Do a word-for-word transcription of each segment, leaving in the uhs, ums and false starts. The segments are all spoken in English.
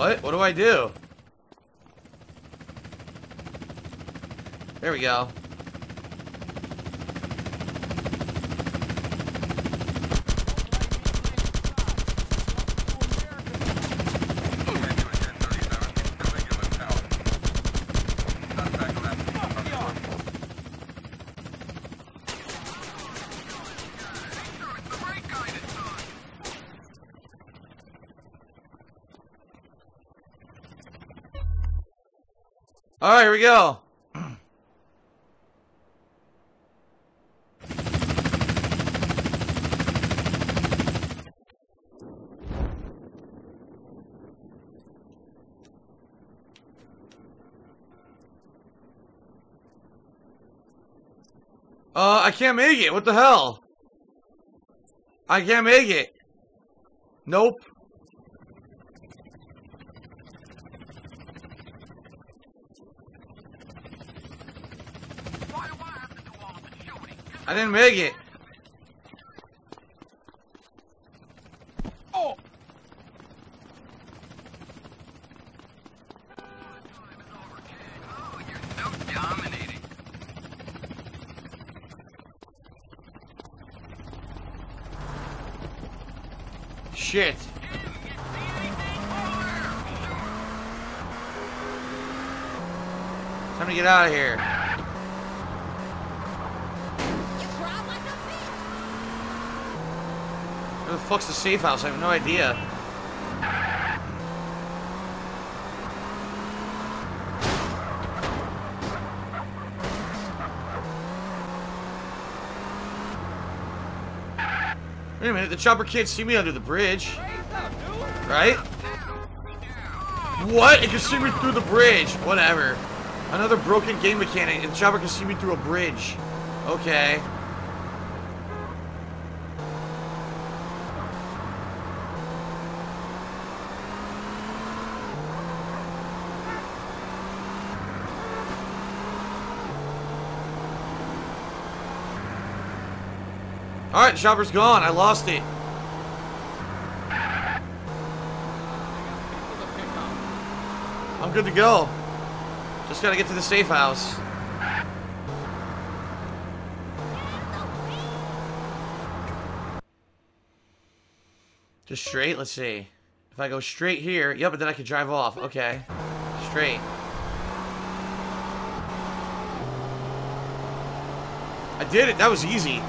What? What do I do? There we go. All right, here we go. Uh, I can't make it. What the hell? I can't make it. Nope. I didn't make it. Oh. Oh, you're so dominating. Shit. Time to get out of here. Where the fuck's the safe house? I have no idea. Wait a minute, the chopper can't see me under the bridge. Right? What? It can see me through the bridge. Whatever. Another broken game mechanic, and the chopper can see me through a bridge. Okay. Alright, the chopper's gone. I lost it. I'm good to go. Just gotta get to the safe house. Just straight? Let's see. If I go straight here... Yep, but then I can drive off. Okay. Straight. I did it. That was easy.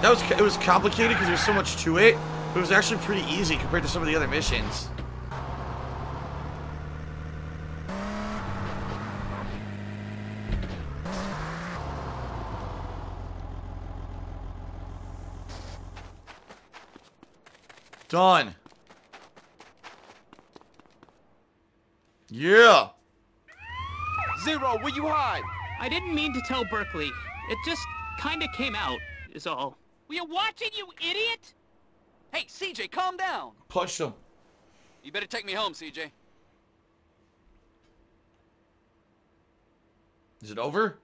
That was, it was complicated because there's so much to it, but it was actually pretty easy compared to some of the other missions. Done. Yeah. Zero, where you hide? I didn't mean to tell Berkeley. It just kind of came out, is all. We are watching you, idiot! Hey, C J, calm down! Push him. You better take me home, C J. Is it over?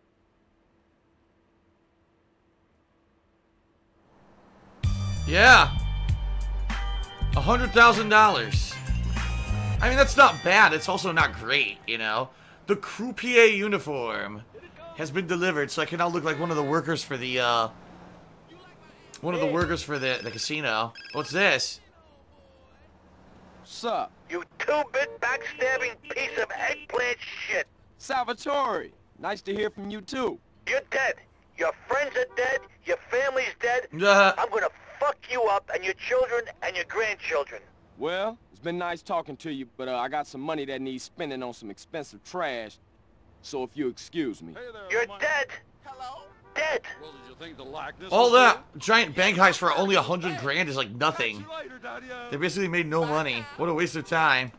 Yeah! A hundred thousand dollars. I mean, that's not bad. It's also not great, you know? The croupier uniform has been delivered, so I can now look like one of the workers for the, uh... One of the workers for the, the casino. What's this? Sup? You two-bit backstabbing piece of eggplant shit. Salvatore, nice to hear from you too. You're dead. Your friends are dead. Your family's dead. Uh, I'm gonna fuck you up and your children and your grandchildren. Well, it's been nice talking to you, but uh, I got some money that needs spending on some expensive trash. So if you excuse me. Hey there, you're money. Dead. Hello? Dead. Well, did you think the like this all that good? Giant bank heist for only a hundred grand is like nothing. Later, they basically made no money. What a waste of time.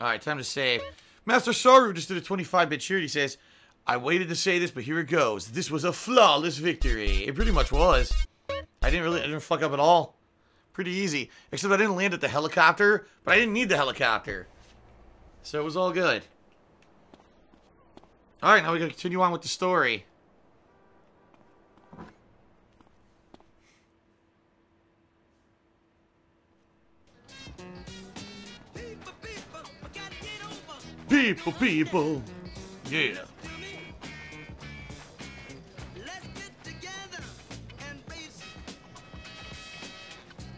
Alright, time to save. Master Saru just did a twenty-five bit cheer. He says, I waited to say this, but here it goes. This was a flawless victory. It pretty much was. I didn't really I didn't fuck up at all. Pretty easy. Except I didn't land at the helicopter, but I didn't need the helicopter. So it was all good. Alright, now we gotta continue on with the story. people, people. Yeah. Let's get together and base.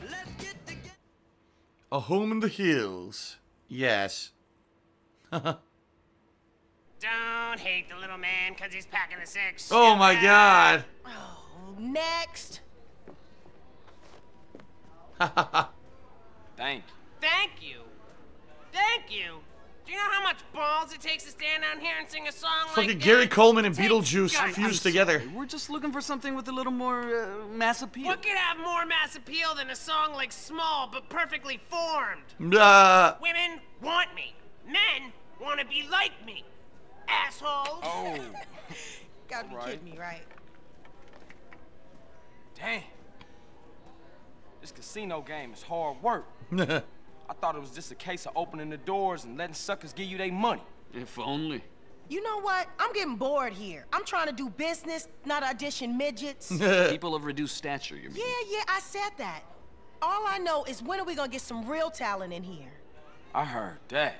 Let's get together. A home in the hills. Yes. Don't hate the little man because he's packing a six. Oh my God. Oh, next. Thank you. Thank you. Thank you. Do you know how much balls it takes to stand down here and sing a song like that? Fucking Gary Coleman and Beetlejuice fused together. We're just looking for something with a little more uh, mass appeal. What could have more mass appeal than a song like Small But Perfectly Formed? Uh. Women want me. Men want to be like me. Assholes. Oh. Gotta be kidding me, right? Dang. This casino game is hard work. I thought it was just a case of opening the doors and letting suckers give you their money. If only. You know what? I'm getting bored here. I'm trying to do business, not audition midgets. People of reduced stature, you mean? Yeah, yeah, I said that. All I know is when are we gonna get some real talent in here? I heard that.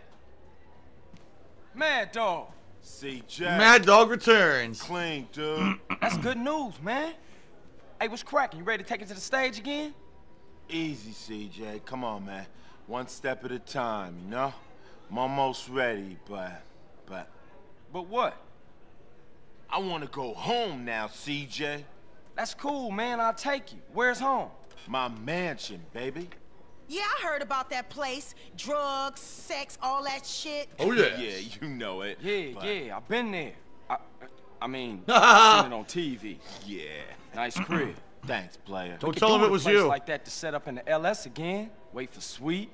Mad Dog. C J. Mad Dog returns. Clean, dude. That's good news, man. Hey, what's cracking? You ready to take it to the stage again? Easy, C J. Come on, man. One step at a time, you know? I'm almost ready, but... But... But what? I want to go home now, C J. That's cool, man. I'll take you. Where's home? My mansion, baby. Yeah, I heard about that place. Drugs, sex, all that shit. Oh, yeah. Yeah, you know it. Yeah, but... yeah. I've been there. I, I mean, I've seen it on T V. Yeah. Nice crib. Thanks, player. Don't tell him it was you. Like that to set up in the L S again. Wait for sweet.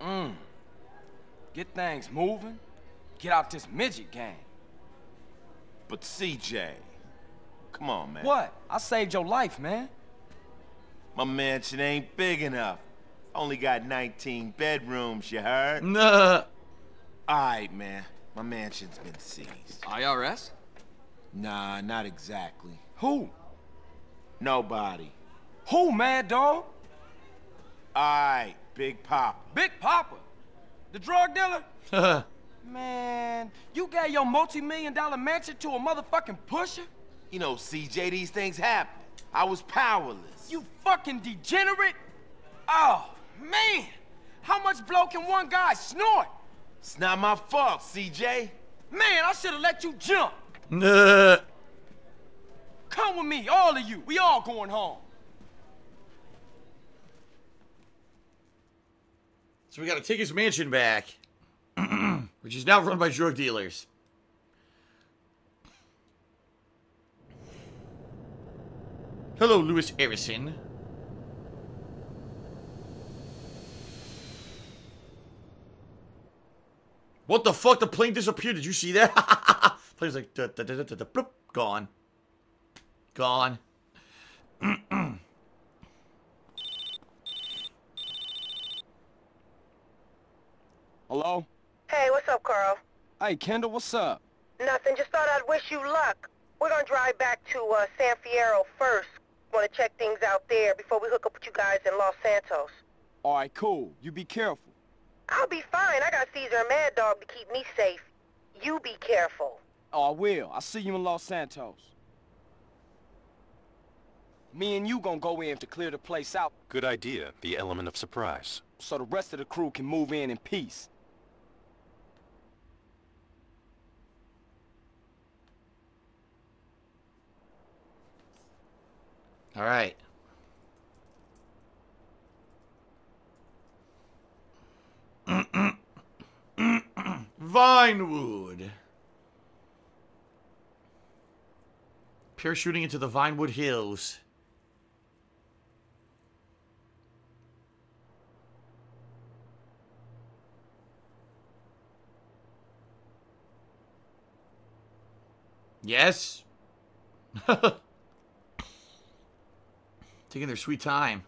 Mmm. Get things moving. Get out this midget game. But C J, come on, man. What? I saved your life, man. My mansion ain't big enough. Only got nineteen bedrooms. You heard? Nah. All right, man. My mansion's been seized. I R S? Nah, not exactly. Who? Nobody. Who, Mad Dog? Aight, Big Papa. Big Papa? The drug dealer? Man, you gave your multi-million dollar mansion to a motherfucking pusher? You know, C J, these things happen. I was powerless. You fucking degenerate? Oh, man. How much blow can one guy snort? It's not my fault, C J. Man, I should've let you jump. Come with me, all of you. We all going home. So we gotta take his mansion back, which is now run by drug dealers. Hello, Lewis Arison. What the fuck? The plane disappeared. Did you see that? The plane's like, da, da, da, da, da, bloop, gone. Gone. Hello? Hey, what's up, Carl? Hey, Kendall, what's up? Nothing, just thought I'd wish you luck. We're gonna drive back to uh, San Fierro first. Wanna check things out there before we hook up with you guys in Los Santos. Alright, cool. You be careful. I'll be fine. I got Caesar and Mad Dog to keep me safe. You be careful. Oh, I will. I'll see you in Los Santos. Me and you gonna go in to clear the place out. Good idea, the element of surprise. So the rest of the crew can move in in peace. All right. Vinewood. Parachuting into the Vinewood Hills. Yes. Taking their sweet time.